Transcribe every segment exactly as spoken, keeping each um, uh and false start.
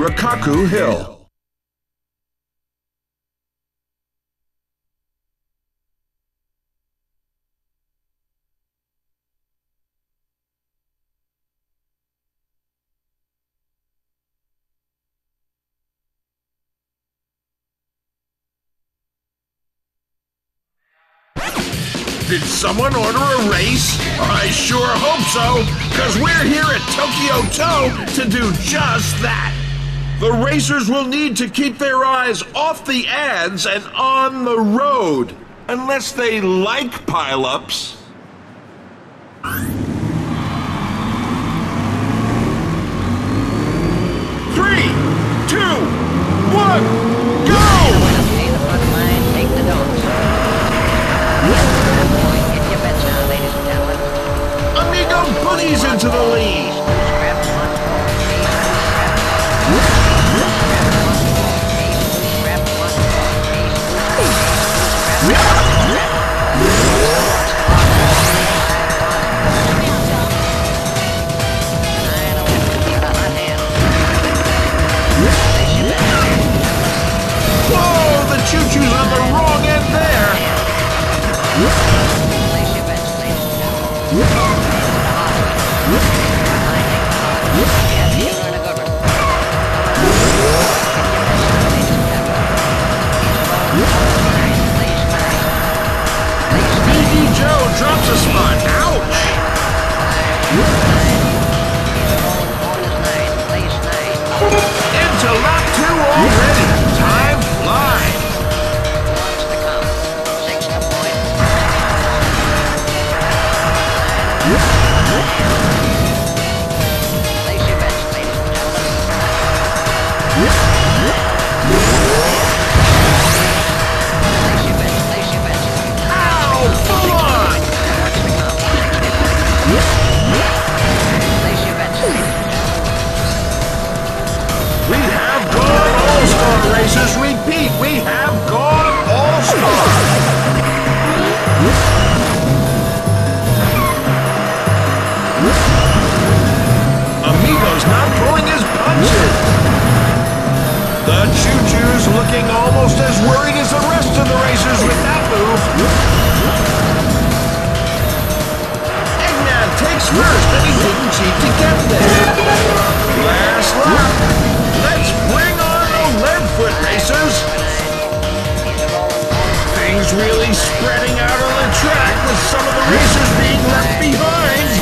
Rokkaku Hill. Did someone order a race? I sure hope so, because we're here at Tokyo Toe to do just that. The racers will need to keep their eyes off the ads and on the road, unless they like pileups. Three, two, one, go! Bunnies into the lead. Whoa, the Choo-Choo's on the wrong end there. Drops a spot. Ouch! Into lap two already. Time flies. Races repeat, we have gone all-stars. Amigo's not pulling his punches. The Choo-Choo's looking almost as worried as the rest of the racers with that move. Eggman takes first, and he didn't cheat to get there. Last lap. Let's bring on Leadfoot racers. Things really spreading out on the track with some of the racers being left behind.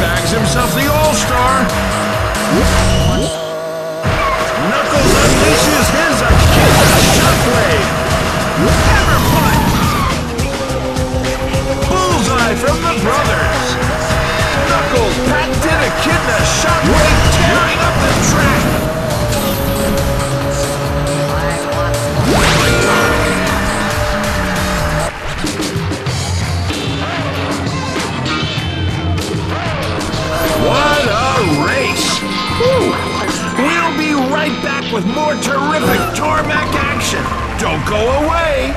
Bags himself the All-Star. Knuckles unleashes his Akiza shockwave. Hammer punch. Bullseye from the brothers. Knuckles patented Akiza shockwave tearing up the track. We'll be right back with more terrific tarmac action. Don't go away.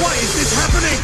Why is this happening?